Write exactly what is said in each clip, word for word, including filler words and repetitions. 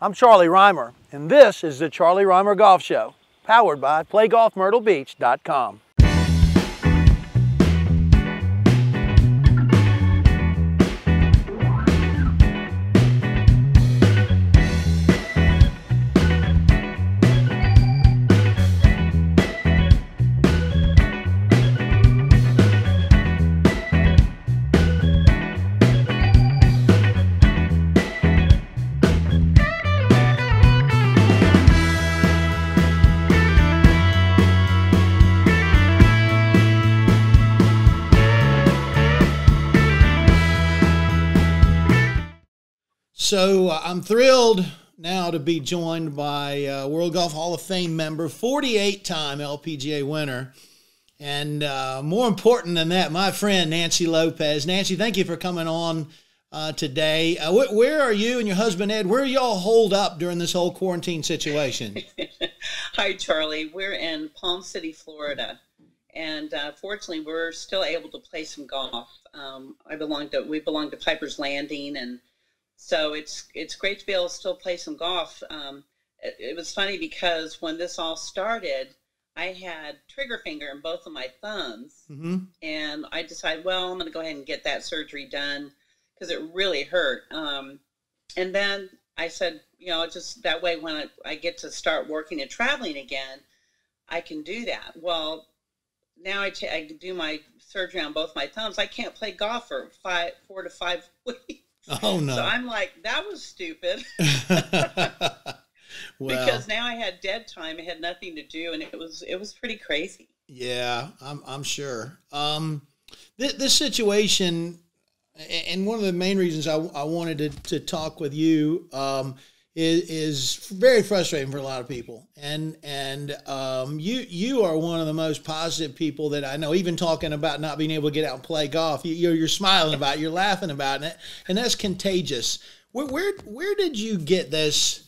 I'm Charlie Rymer, and this is the Charlie Rymer Golf Show, powered by Play Golf Myrtle Beach dot com. So uh, I'm thrilled now to be joined by uh, World Golf Hall of Fame member, forty-eight time L P G A winner, and uh, more important than that, my friend Nancy Lopez. Nancy, thank you for coming on uh, today. Uh, wh where are you and your husband, Ed? Where are y'all holed up during this whole quarantine situation? Hi, Charlie. We're in Palm City, Florida, and uh, fortunately, we're still able to play some golf. Um, I belong to, we belong to Piper's Landing, and so it's it's great to be able to still play some golf. Um, it, it was funny because when this all started, I had trigger finger in both of my thumbs. Mm-hmm. And I decided, well, I'm going to go ahead and get that surgery done because it really hurt. Um, and then I said, you know, just that way when I, I get to start working and traveling again, I can do that. Well, now I, t I do my surgery on both my thumbs. I can't play golf for five, four to five weeks. Oh, no. So I'm like, that was stupid. Well, because now I had dead time. I had nothing to do, and it was it was pretty crazy. Yeah, I'm, I'm sure. Um, th this situation, and one of the main reasons I, I wanted to, to talk with you um, is, is very frustrating for a lot of people. And and um, you, you are one of the most positive people that I know, even talking about not being able to get out and play golf. You, you're, you're smiling about it. You're laughing about it. And that's contagious. Where, where, where did you get this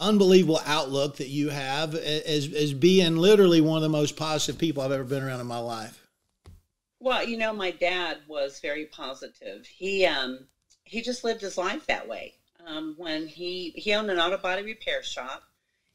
unbelievable outlook that you have as, as being literally one of the most positive people I've ever been around in my life? Well, you know, my dad was very positive. He, um, he just lived his life that way. Um, when he, he owned an auto body repair shop,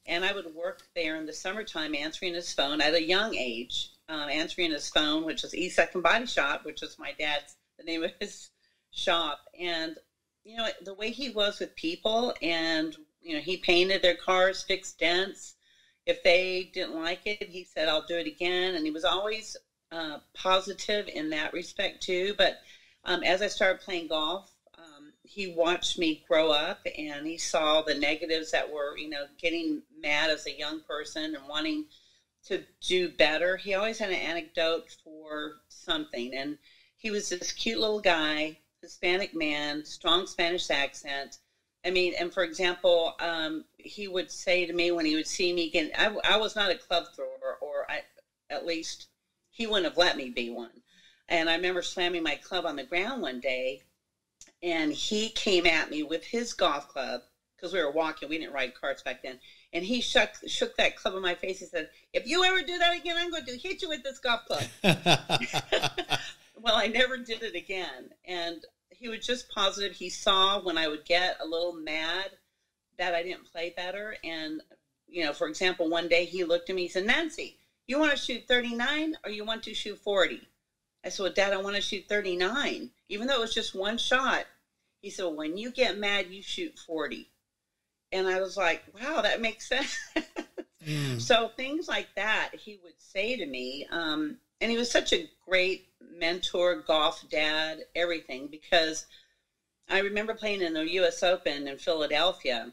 and I would work there in the summertime answering his phone at a young age, um, answering his phone, which is E-Second Body Shop, which is my dad's, the name of his shop. And, you know, the way he was with people, and, you know, he painted their cars, fixed dents. If they didn't like it, he said, I'll do it again. And he was always uh, positive in that respect, too. But um, as I started playing golf, he watched me grow up, and he saw the negatives that were, you know, getting mad as a young person and wanting to do better. He always had an anecdote for something, and he was this cute little guy, Hispanic man, strong Spanish accent. I mean, and for example, um, he would say to me when he would see me again, I, I was not a club thrower, or I, at least he wouldn't have let me be one. And I remember slamming my club on the ground one day, and he came at me with his golf club because we were walking. We didn't ride carts back then. And he shook, shook that club in my face. He said, if you ever do that again, I'm going to hit you with this golf club. Well, I never did it again. And he was just positive. He saw when I would get a little mad that I didn't play better. And, you know, for example, one day he looked at me and said, Nancy, you want to shoot thirty-nine or you want to shoot forty? I said, well, Dad, I want to shoot thirty-nine. Even though it was just one shot, he said, well, when you get mad, you shoot forty. And I was like, wow, that makes sense. Mm. So things like that he would say to me. Um, and he was such a great mentor, golf dad, everything, because I remember playing in the U S Open in Philadelphia,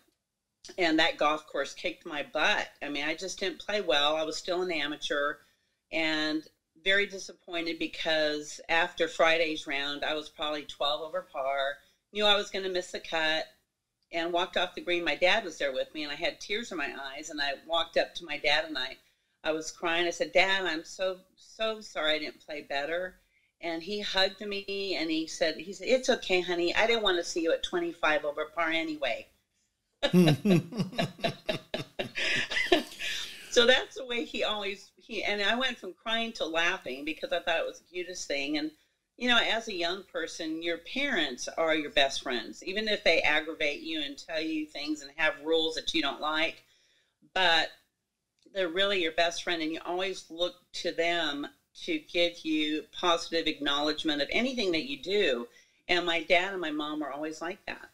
and that golf course kicked my butt. I mean, I just didn't play well. I was still an amateur, and very disappointed because after Friday's round, I was probably twelve over par, knew I was going to miss the cut, and walked off the green. My dad was there with me, and I had tears in my eyes, and I walked up to my dad, and I, I was crying. I said, Dad, I'm so, so sorry I didn't play better. And he hugged me, and he said, he said, it's okay, honey. I didn't want to see you at twenty-five over par anyway. So that's the way he always, he, and I went from crying to laughing because I thought it was the cutest thing. And you know, as a young person, your parents are your best friends, even if they aggravate you and tell you things and have rules that you don't like, but they're really your best friend, and you always look to them to give you positive acknowledgement of anything that you do. And my dad and my mom were always like that.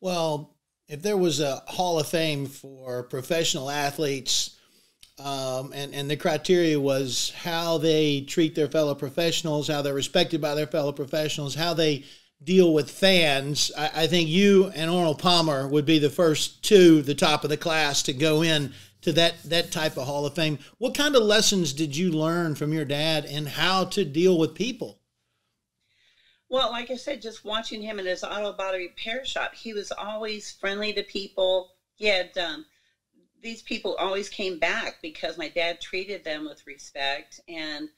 Well, if there was a Hall of Fame for professional athletes, um, and, and the criteria was how they treat their fellow professionals, how they're respected by their fellow professionals, how they deal with fans, I, I think you and Arnold Palmer would be the first two, the top of the class, to go in to that, that type of Hall of Fame. What kind of lessons did you learn from your dad and how to deal with people? Well, like I said, just watching him in his auto body repair shop, he was always friendly to people. He had, um, these people always came back because my dad treated them with respect, and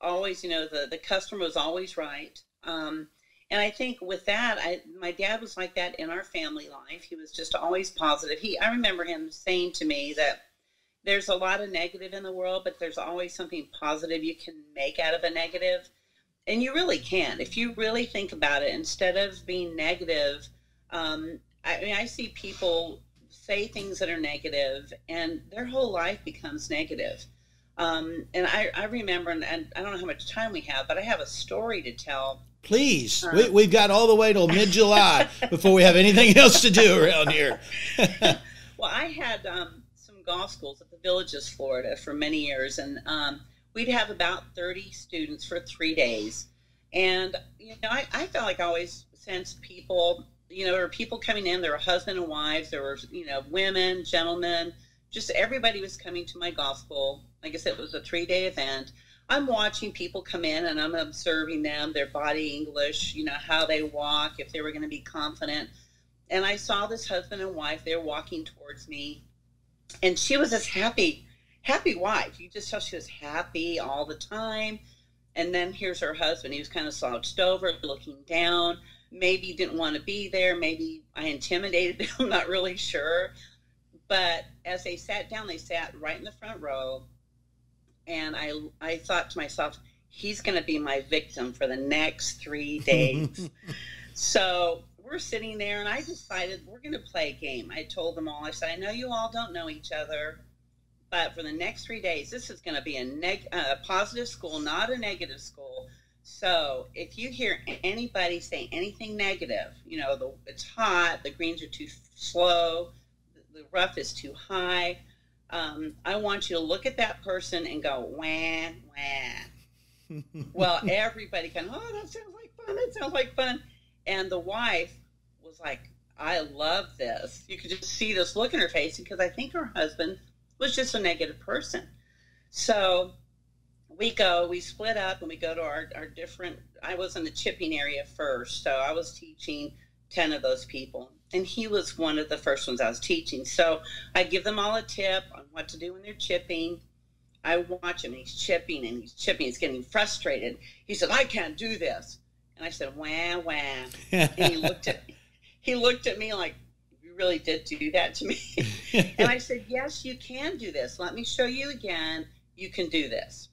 always, you know, the, the customer was always right. Um, and I think with that, I, my dad was like that in our family life. He was just always positive. He, I remember him saying to me that there's a lot of negative in the world, but there's always something positive you can make out of a negative. And you really can. If you really think about it, instead of being negative, um, I mean, I see people say things that are negative and their whole life becomes negative. Um, and I, I remember, and, and I don't know how much time we have, but I have a story to tell. Please. Um, we, we've got all the way till mid-July before we have anything else to do around here. Well, I had um, some golf schools at the Villages, Florida for many years. And um, we'd have about thirty students for three days. And, you know, I, I felt like I always sensed people, you know, there were people coming in, there were husbands and wives, there were, you know, women, gentlemen, just everybody was coming to my golf school. Like I said, it was a three-day event. I'm watching people come in and I'm observing them, their body English, you know, how they walk, if they were going to be confident. And I saw this husband and wife, they were walking towards me, and she was this happy happy wife. You just tell she was happy all the time. And then here's her husband. He was kind of slouched over, looking down. Maybe didn't want to be there. Maybe I intimidated him. I'm not really sure. But as they sat down, they sat right in the front row. And I, I thought to myself, he's going to be my victim for the next three days. So we're sitting there, and I decided we're going to play a game. I told them all. I said, I know you all don't know each other, but for the next three days, this is going to be a, neg a positive school, not a negative school. So if you hear anybody say anything negative, you know, the, it's hot, the greens are too slow, the, the rough is too high, um, I want you to look at that person and go, wah, wah. Well, everybody kind of, oh, that sounds like fun, that sounds like fun. And the wife was like, I love this. You could just see this look in her face because I think her husband was just a negative person. So we go, we split up, and we go to our, our different, I was in the chipping area first, so I was teaching ten of those people, and he was one of the first ones I was teaching. So I give them all a tip on what to do when they're chipping. I watch him, and he's chipping, and he's chipping, he's getting frustrated. He said, I can't do this. And I said, wah, wah. And he looked at, he looked at me like, really did do that to me. And I said, yes, you can do this. Let me show you again. You can do this.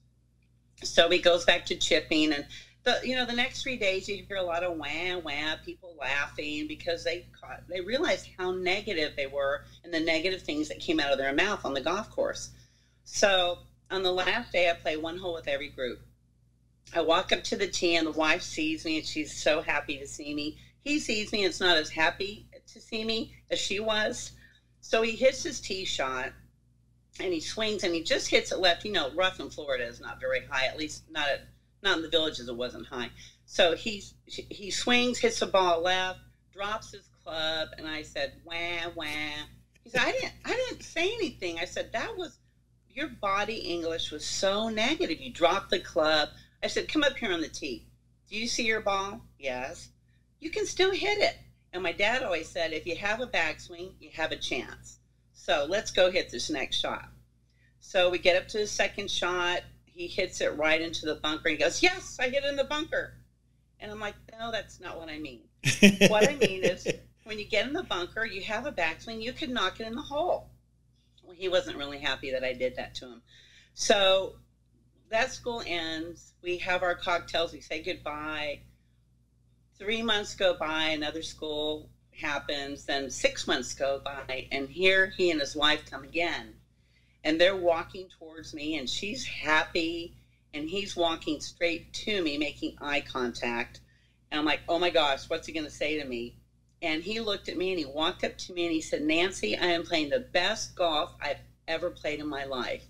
So he goes back to chipping, and the, you know, the next three days you hear a lot of wah, wah, people laughing because they caught, they realized how negative they were and the negative things that came out of their mouth on the golf course. So on the last day, I play one hole with every group. I walk up to the tee, and the wife sees me, and she's so happy to see me. He sees me, and it's not as happy to see me as she was. So he hits his tee shot, and he swings, and he just hits it left. You know, rough in Florida is not very high, at least not at, not in the Villages, it wasn't high. So he, he swings, hits the ball left, drops his club, and I said, wah, wah. He said, I didn't, I didn't say anything. I said, that was, your body English was so negative. You dropped the club. I said, come up here on the tee. Do you see your ball? Yes. You can still hit it. And my dad always said, if you have a backswing, you have a chance. So let's go hit this next shot. So we get up to the second shot. He hits it right into the bunker. He goes, yes, I hit it in the bunker. And I'm like, no, that's not what I mean. What I mean is when you get in the bunker, you have a backswing, you could knock it in the hole. Well, he wasn't really happy that I did that to him. So that school ends, we have our cocktails, we say goodbye. Three months go by, another school happens, then six months go by, and here he and his wife come again. And they're walking towards me, and she's happy, and he's walking straight to me, making eye contact. And I'm like, oh my gosh, what's he going to say to me? And he looked at me, and he walked up to me, and he said, Nancy, I am playing the best golf I've ever played in my life.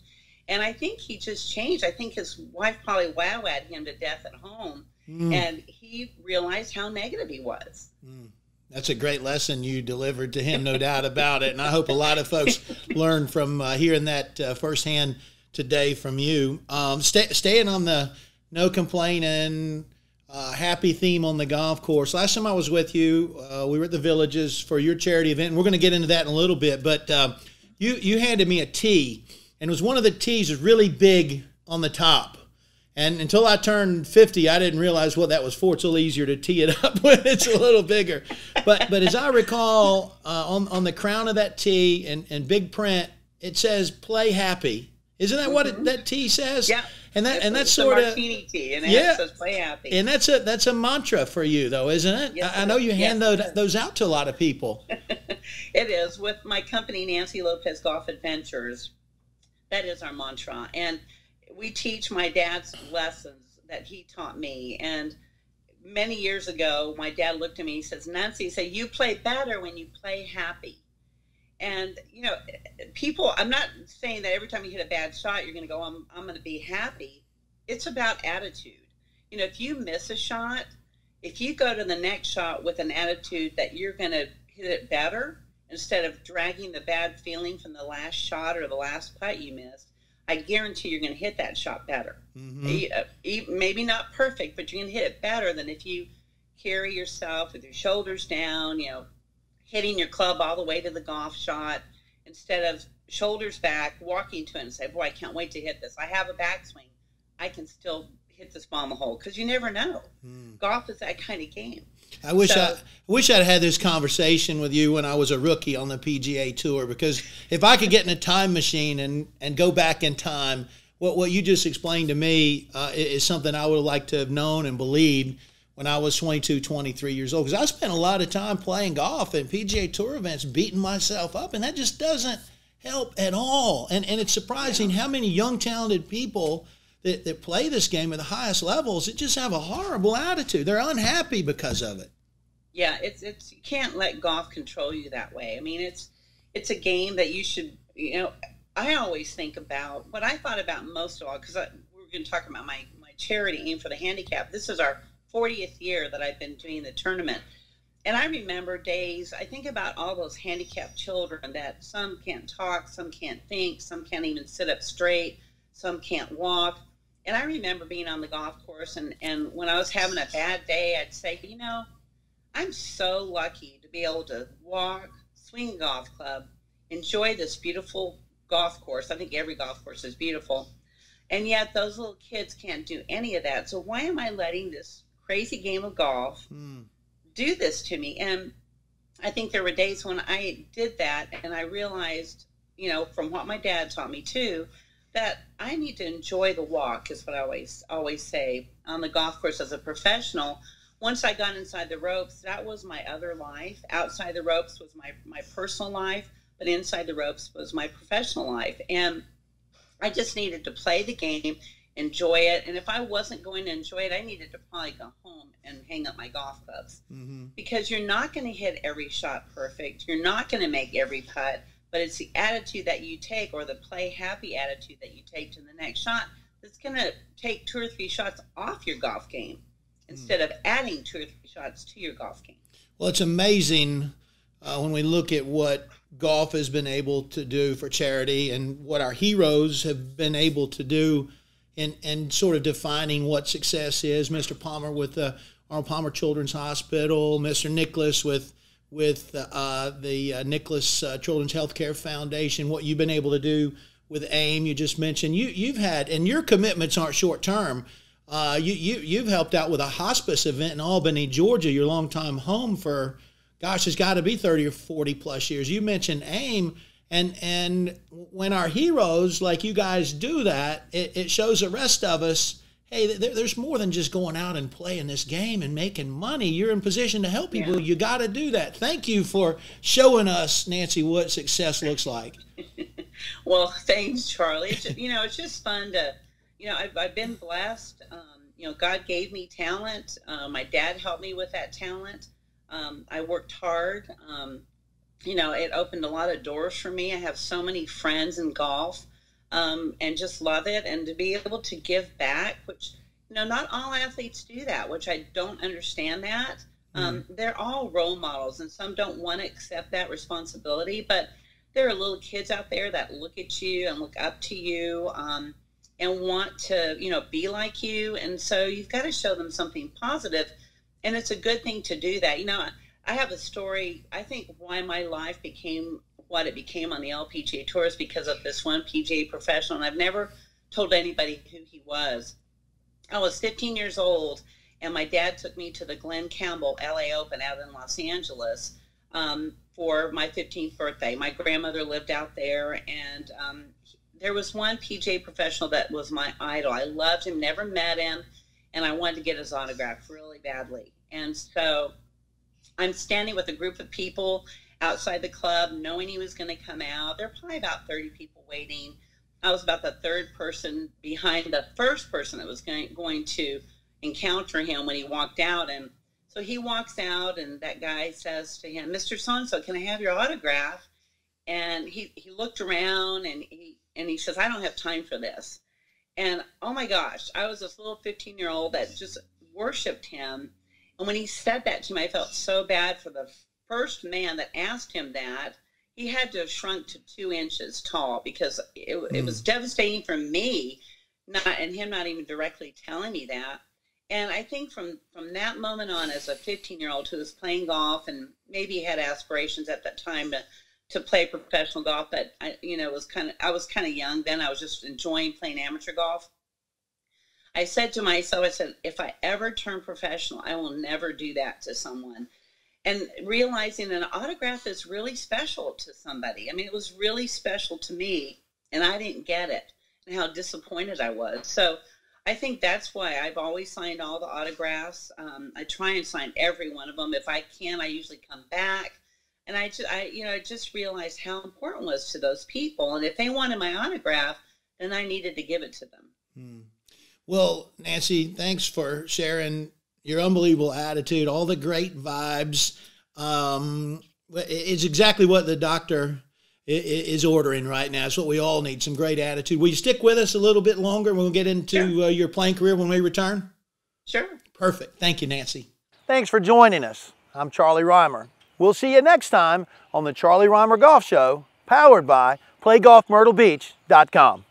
And I think he just changed. I think his wife probably wow-wowed him to death at home, mm. and he realized how negative he was. Mm. That's a great lesson you delivered to him, no doubt about it. And I hope a lot of folks learn from uh, hearing that uh, firsthand today from you. Um, stay, staying on the no complaining, uh, happy theme on the golf course. Last time I was with you, uh, we were at the Villages for your charity event. And we're going to get into that in a little bit. But uh, you, you handed me a tee, and it was one of the tees that was really big on the top. And until I turned fifty, I didn't realize what that was for. It's a little easier to tee it up when it's a little bigger. But but as I recall, uh, on, on the crown of that tee and, and big print, it says, play happy. Isn't that mm-hmm. what it, that tee says? Yeah. And, that, and that's sort of... martini tee, and it yeah. says, play happy. And that's a, that's a mantra for you, though, isn't it? Yes, I, it I know you yes, hand those, those out to a lot of people. It is. With my company, Nancy Lopez Golf Adventures, that is our mantra. And we teach my dad's lessons that he taught me. And many years ago, my dad looked at me, he says, Nancy, he said, you play better when you play happy. And, you know, people, I'm not saying that every time you hit a bad shot, you're going to go, I'm, I'm going to be happy. It's about attitude. You know, if you miss a shot, if you go to the next shot with an attitude that you're going to hit it better, instead of dragging the bad feeling from the last shot or the last putt you missed, I guarantee you're going to hit that shot better. Mm-hmm. Maybe not perfect, but you're going to hit it better than if you carry yourself with your shoulders down, you know, hitting your club all the way to the golf shot instead of shoulders back, walking to it and say, boy, I can't wait to hit this. I have a backswing. I can still hit this bomb a hole because you never know. Mm. Golf is that kind of game. I wish so, I, I wish I'd had this conversation with you when I was a rookie on the P G A Tour, because if I could get in a time machine and, and go back in time, what, what you just explained to me uh, is something I would have liked to have known and believed when I was twenty-two, twenty-three years old. Because I spent a lot of time playing golf and P G A Tour events beating myself up, and that just doesn't help at all. And, and it's surprising yeah. how many young, talented people that, that play this game at the highest levels that just have a horrible attitude. They're unhappy because of it. Yeah, it's it's you can't let golf control you that way. I mean, it's it's a game that you should, you know, I always think about what I thought about most of all, because we were going to talk about my, my charity Aim for the Handicap. This is our fortieth year that I've been doing the tournament. And I remember days, I think about all those handicapped children that some can't talk, some can't think, some can't even sit up straight, some can't walk. And I remember being on the golf course, and, and when I was having a bad day, I'd say, you know, I'm so lucky to be able to walk, swing a golf club, enjoy this beautiful golf course. I think every golf course is beautiful. And yet those little kids can't do any of that. So why am I letting this crazy game of golf mm. do this to me? And I think there were days when I did that, and I realized, you know, from what my dad taught me too, that I need to enjoy the walk is what I always, always say on the golf course as a professional. Once I got inside the ropes, that was my other life. Outside the ropes was my, my personal life, but inside the ropes was my professional life. And I just needed to play the game, enjoy it. And if I wasn't going to enjoy it, I needed to probably go home and hang up my golf clubs. Mm-hmm. Because you're not going to hit every shot perfect. You're not going to make every putt, but it's the attitude that you take, or the play happy attitude that you take to the next shot, that's going to take two or three shots off your golf game, instead of adding two or three shots to your golf game. Well, it's amazing uh, when we look at what golf has been able to do for charity and what our heroes have been able to do in, in sort of defining what success is. Mister Palmer with the uh, Arnold Palmer Children's Hospital, Mister Nicholas with, with uh, the uh, Nicholas uh, Children's Healthcare Foundation, what you've been able to do with AIM, you just mentioned. You, you've had, and your commitments aren't short-term. Uh, you, you, you've helped out with a hospice event in Albany, Georgia, your longtime home for, gosh, it's got to be thirty or forty plus years. You mentioned AIM, And, and when our heroes like you guys do that, it, it shows the rest of us, hey, there, there's more than just going out and playing this game and making money. You're in position to help people. Yeah. You got to do that. Thank you for showing us, Nancy, what success looks like. Well, thanks, Charlie. It's, you know, it's just fun to, you know, I've, I've been blessed. Um, you know, God gave me talent. Uh, my dad helped me with that talent. Um, I worked hard. Um, you know, it opened a lot of doors for me. I have so many friends in golf, um, and just love it. And to be able to give back, which, you know, not all athletes do that, which I don't understand that. Um, mm-hmm. They're all role models, and some don't want to accept that responsibility, but there are little kids out there that look at you and look up to you, um, and want to, you know, be like you. And so you've got to show them something positive, and it's a good thing to do that. You know, I have a story. I think why my life became what it became on the L P G A Tour is because of this one P G A professional, and I've never told anybody who he was. I was fifteen years old, and my dad took me to the Glen Campbell L A Open out in Los Angeles, um, for my fifteenth birthday. My grandmother lived out there, and um, there was one P G A professional that was my idol. I loved him, never met him, and I wanted to get his autograph really badly. And so I'm standing with a group of people outside the club, knowing he was going to come out. There were probably about thirty people waiting. I was about the third person behind the first person that was going, going to encounter him when he walked out. And so he walks out, and that guy says to him, "Mister So-and-so, can I have your autograph?" And he, he looked around, and he, and he says, "I don't have time for this." And, oh, my gosh, I was this little fifteen-year-old that just worshipped him. And when he said that to me, I felt so bad for the first man that asked him that. He had to have shrunk to two inches tall, because it, mm. it was devastating for me, not, and him not even directly telling me that. And I think from, from that moment on, as a fifteen-year-old who was playing golf and maybe had aspirations at that time to, to play professional golf, but I, you know, was kind of, I was kind of young then. I was just enjoying playing amateur golf. I said to myself, I said, if I ever turn professional, I will never do that to someone. And realizing an autograph is really special to somebody. I mean, it was really special to me, and I didn't get it, and how disappointed I was. So I think that's why I've always signed all the autographs. Um, I try and sign every one of them. If I can, I usually come back. And I just, I, you know, I just realized how important it was to those people. And if they wanted my autograph, then I needed to give it to them. Hmm. Well, Nancy, thanks for sharing your unbelievable attitude, all the great vibes. Um, it's exactly what the doctor is ordering right now. It's what we all need, some great attitude. Will you stick with us a little bit longer, and we'll get into sure. uh, your playing career when we return? Sure. Perfect. Thank you, Nancy. Thanks for joining us. I'm Charlie Rymer. We'll see you next time on the Charlie Rymer Golf Show, powered by Play Golf Myrtle Beach dot com.